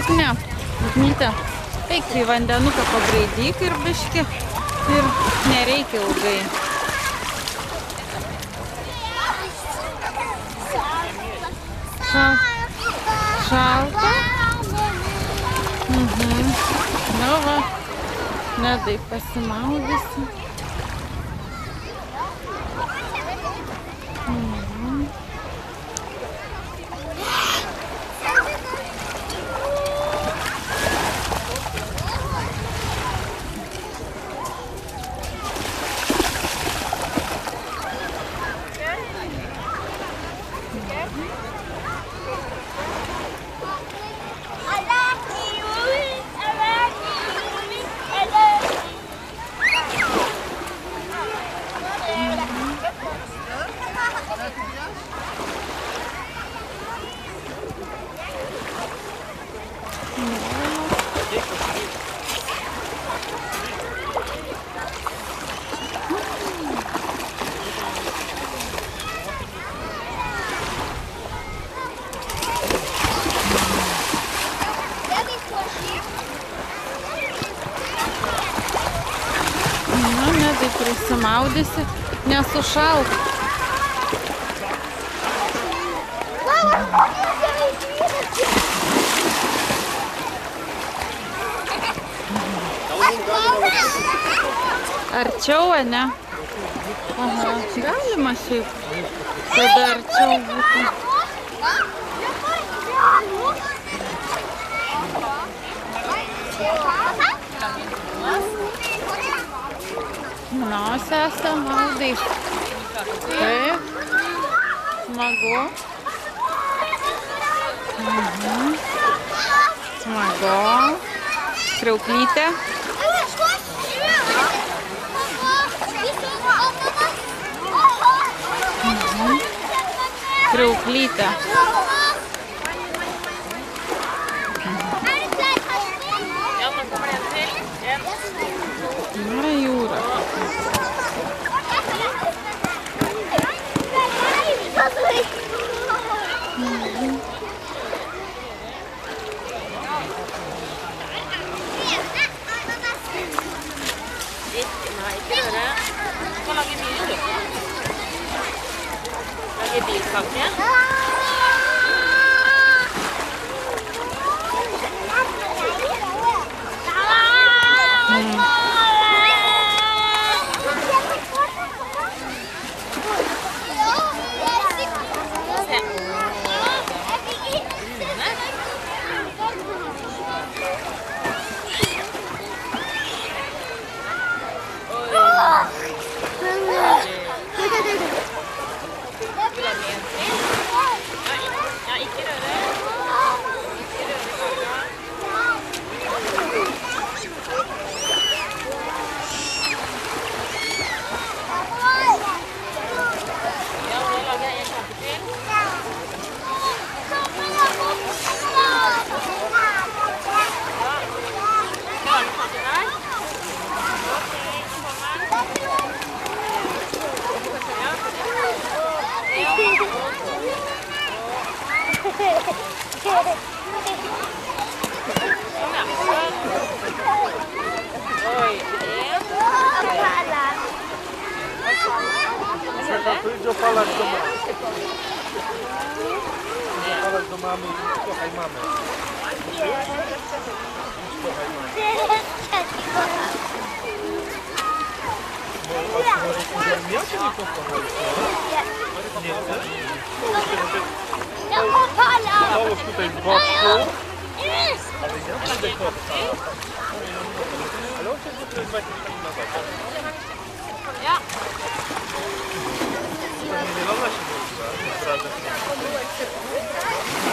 luknė, luknytė. Eik į vandenuką, pagraidyk ir biški, ir nereikia ilgai. Šalta. Nu va, nedai pasimaudysi. Maudysi, nesušalk. Arčiau, ne? Aha, galima šiaip. Tada arčiau būtų. Na, sesą maudai. Taip. Smagu. Smagu. Kriauklytė. Kriauklytė. Na, jūra. Thank you.